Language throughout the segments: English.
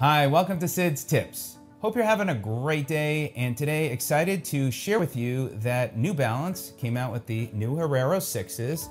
Hi, welcome to Sid's Tips. Hope you're having a great day, and today excited to share with you that New Balance came out with the new Hierro 6s,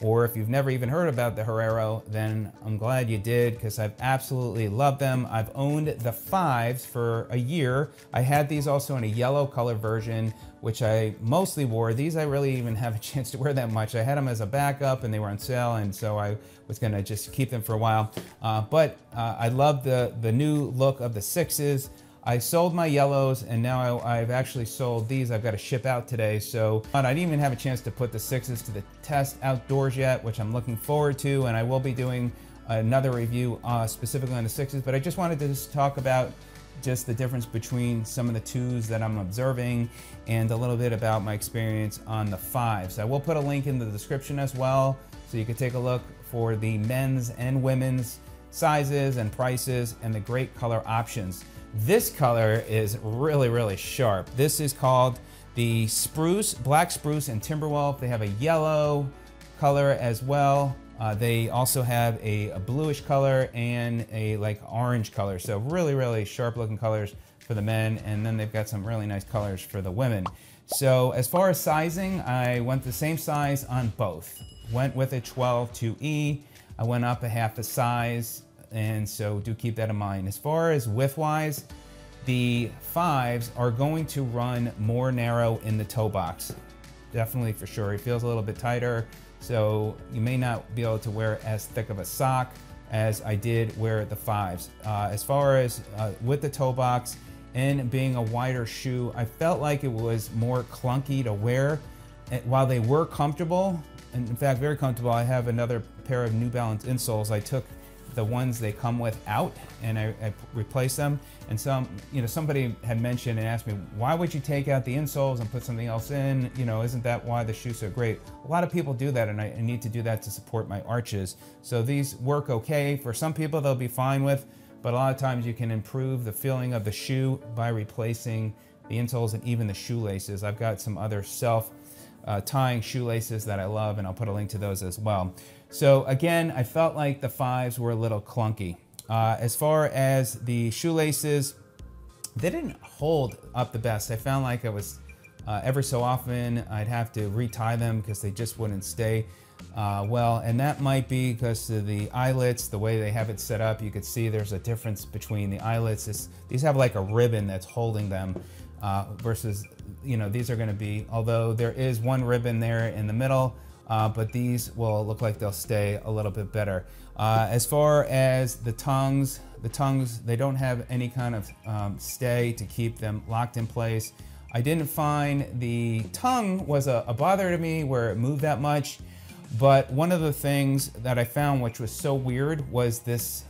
or if you've never even heard about the Hierro, then I'm glad you did because I've absolutely loved them. I've owned the 5s for a year. I had these also in a yellow color version, which I mostly wore. These I really even have a chance to wear that much. I had them as a backup and they were on sale, and so I was gonna just keep them for a while. I love the new look of the 6s. I sold my yellows, and now I've actually sold these. I've got to ship out today, so I didn't even have a chance to put the 6s to the test outdoors yet, which I'm looking forward to, and I will be doing another review specifically on the 6s, but I just wanted to just talk about just the difference between some of the 2s that I'm observing and a little bit about my experience on the 5s. I will put a link in the description as well, so you can take a look for the men's and women's sizes and prices and the great color options. This color is really, really sharp. This is called the spruce, black spruce and timberwolf. They have a yellow color as well. They also have a bluish color and a like orange color. So really, really sharp looking colors for the men. And then they've got some really nice colors for the women. So as far as sizing, I went the same size on both. Went with a 12 2E. I went up a half the size, and so do keep that in mind. As far as width-wise, the 5s are going to run more narrow in the toe box. Definitely for sure. It feels a little bit tighter, so you may not be able to wear as thick of a sock as I did wear the 5s. As far as with the toe box and being a wider shoe, I felt like it was more clunky to wear. And while they were comfortable, and in fact very comfortable, I have another pair of New Balance insoles. I took the ones they come with out and I replaced them, and somebody had mentioned and asked me, why would you take out the insoles and put something else in? You know, isn't that why the shoe's so great? A lot of people do that, and I need to do that to support my arches. So these work okay. For some people they'll be fine with, but a lot of times you can improve the feeling of the shoe by replacing the insoles and even the shoelaces. I've got some other self tying shoelaces that I love, and I'll put a link to those as well. So again, I felt like the 5s were a little clunky. As far as the shoelaces, they didn't hold up the best. I found like I was ever so often I'd have to retie them because they just wouldn't stay well, and that might be because of the eyelets, the way they have it set up. You could see there's a difference between the eyelets. These have like a ribbon that's holding them versus, you know, these are going to be, although there is one ribbon there in the middle, but these will look like they'll stay a little bit better. As far as the tongues, they don't have any kind of stay to keep them locked in place. I didn't find the tongue was a bother to me where it moved that much, but one of the things that I found which was so weird was this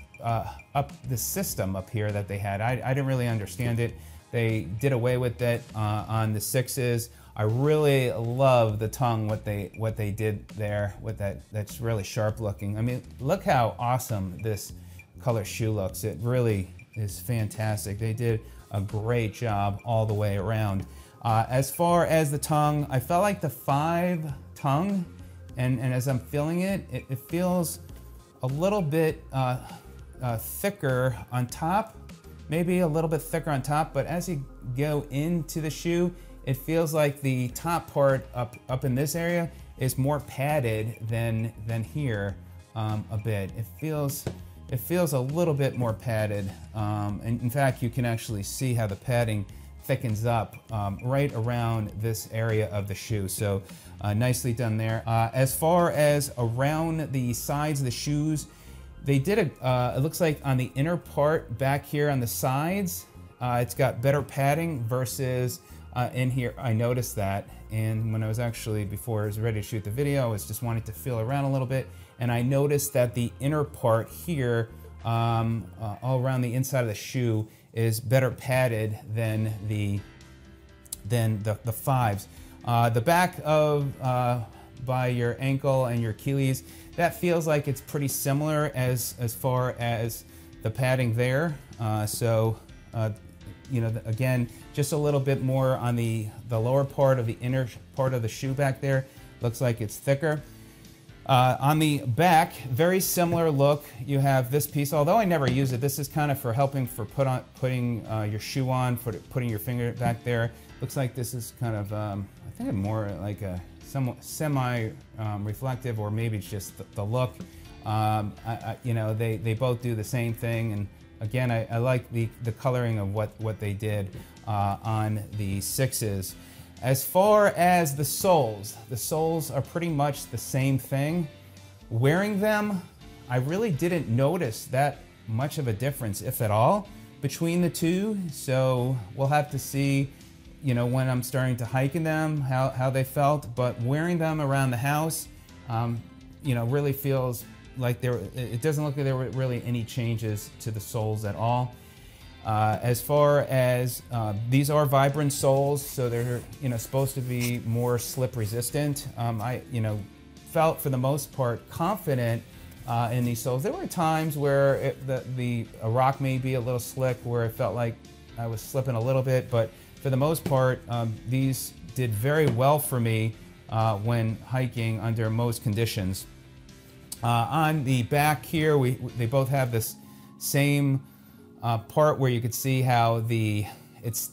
this system up here that they had. I didn't really understand it. They did away with it on the 6s. I really love the tongue, what they did there with that's really sharp looking. I mean, look how awesome this color shoe looks. It really is fantastic. They did a great job all the way around. As far as the tongue, I felt like the 5 tongue, and as I'm feeling it, it feels a little bit thicker on top. Maybe a little bit thicker on top, but as you go into the shoe, it feels like the top part up in this area is more padded than here a bit. It feels a little bit more padded, and in fact, you can actually see how the padding thickens up right around this area of the shoe. So nicely done there. As far as around the sides of the shoes, they did it looks like on the inner part back here on the sides, it's got better padding versus in here. I noticed that, and when I was actually, before I was ready to shoot the video, I was just wanting to feel around a little bit, and I noticed that the inner part here, all around the inside of the shoe, is better padded than the 5s. The back of by your ankle and your Achilles, that feels like it's pretty similar as far as the padding there. You know, again, just a little bit more on the lower part of the inner part of the shoe back there. Looks like it's thicker. On the back, very similar look. You have this piece, although I never use it. This is kind of for helping for putting your shoe on, putting your finger back there. Looks like this is kind of, I think more like a semi-reflective, or maybe it's just the look. You know, they both do the same thing, and again, I like the coloring of what they did on the sixes. As far as the soles are pretty much the same thing. Wearing them, I really didn't notice that much of a difference, if at all, between the two. So we'll have to see, you know, when I'm starting to hike in them, how they felt. But wearing them around the house, you know, really feels like it doesn't look like there were really any changes to the soles at all. As far as these are vibrant soles, so they're, you know, supposed to be more slip resistant. I, you know, felt for the most part confident in these soles. There were times where the rock may be a little slick, where it felt like I was slipping a little bit, but for the most part, these did very well for me when hiking under most conditions. On the back here, they both have this same part where you could see how the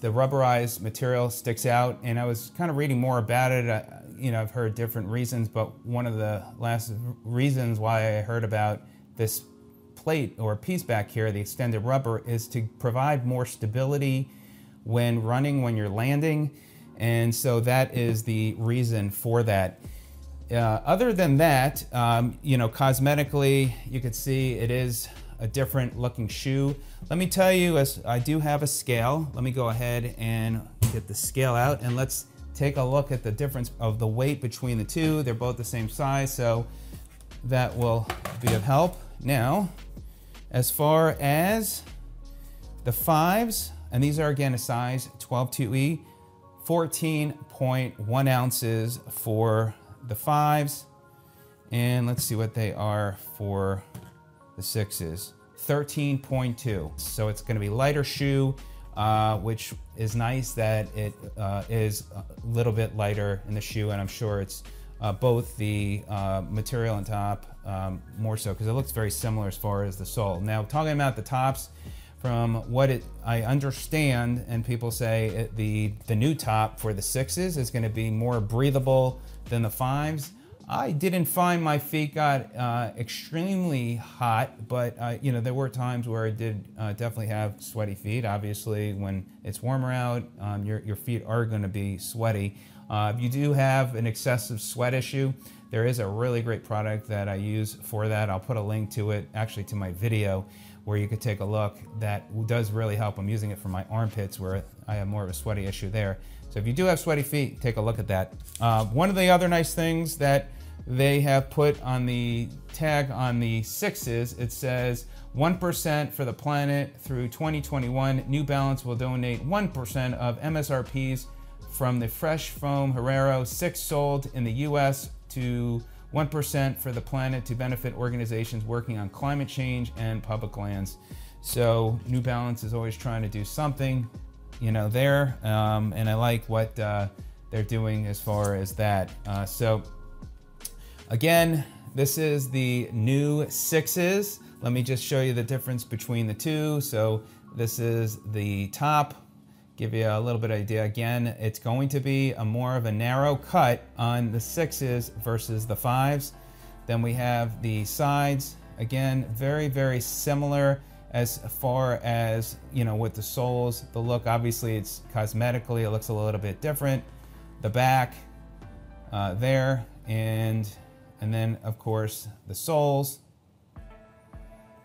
rubberized material sticks out, and I was kind of reading more about it. You know, I've heard different reasons, but one of the last reasons why I heard about this plate or piece back here, the extended rubber, is to provide more stability when running, when you're landing, and so that is the reason for that. Other than that, you know, cosmetically, you could see it is a different looking shoe. Let me tell you, as I do have a scale, let me go ahead and get the scale out, and let's take a look at the difference of the weight between the two. They're both the same size, so that will be of help. Now, as far as the fives, and these are again a size 12-2E, 14.1 ounces for the fives, and let's see what they are for the sixes, 13.2. So it's going to be lighter shoe, which is nice that it is a little bit lighter in the shoe, and I'm sure it's both the material on top, more so because it looks very similar as far as the sole. Now, talking about the tops, from what I understand, and people say the new top for the sixes is going to be more breathable than the fives. I didn't find my feet got extremely hot, but you know, there were times where I did definitely have sweaty feet. Obviously, when it's warmer out, your feet are going to be sweaty. If you do have an excessive sweat issue, there is a really great product that I use for that. I'll put a link to it, actually to my video, where you could take a look. That does really help. I'm using it for my armpits where I have more of a sweaty issue there. So if you do have sweaty feet, take a look at that. One of the other nice things that they have put on the tag on the sixes, it says 1% for the planet through 2021. New Balance will donate 1% of MSRPs from the Fresh Foam Hierro 6 sold in the US to 1% for the planet to benefit organizations working on climate change and public lands. So New Balance is always trying to do something, you know, there, and I like what they're doing as far as that. So again, this is the new sixes. Let me just show you the difference between the two. So this is the top. Give you a little bit of idea. Again, it's going to be a more of a narrow cut on the sixes versus the fives. Then we have the sides. Again, very, very similar as far as, you know, with the soles, the look. Obviously, it's cosmetically, it looks a little bit different. The back there, and then of course the soles,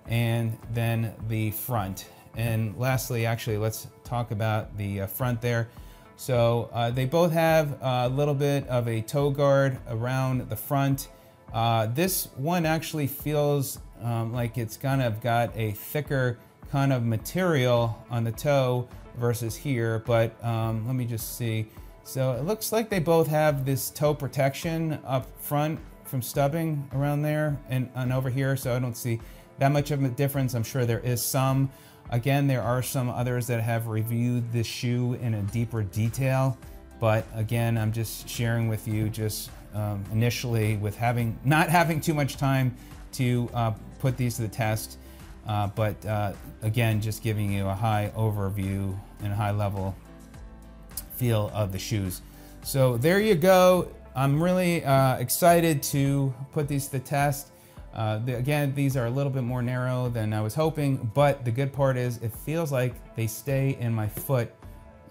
and then the front. And lastly, actually, let's talk about the front there. So they both have a little bit of a toe guard around the front. This one actually feels like it's kind of got a thicker kind of material on the toe versus here, but let me just see. So it looks like they both have this toe protection up front from stubbing around there and over here, so I don't see that much of a difference. I'm sure there is some. Again, there are some others that have reviewed this shoe in a deeper detail, but again, I'm just sharing with you just initially with not having too much time to put these to the test, but again, just giving you a high overview and high level feel of the shoes. So there you go. I'm really excited to put these to the test. Again, these are a little bit more narrow than I was hoping, but the good part is it feels like they stay in my foot.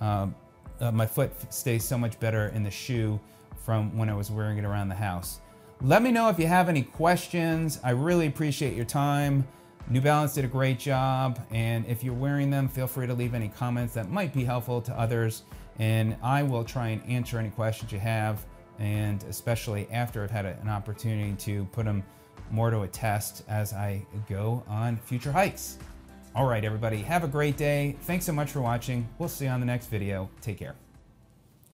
My foot stays so much better in the shoe from when I was wearing it around the house. Let me know if you have any questions. I really appreciate your time. New Balance did a great job, and if you're wearing them, feel free to leave any comments that might be helpful to others, and I will try and answer any questions you have, and especially after I've had an opportunity to put them more to a test as I go on future hikes. All right, everybody, have a great day. Thanks so much for watching. We'll see you on the next video. Take care.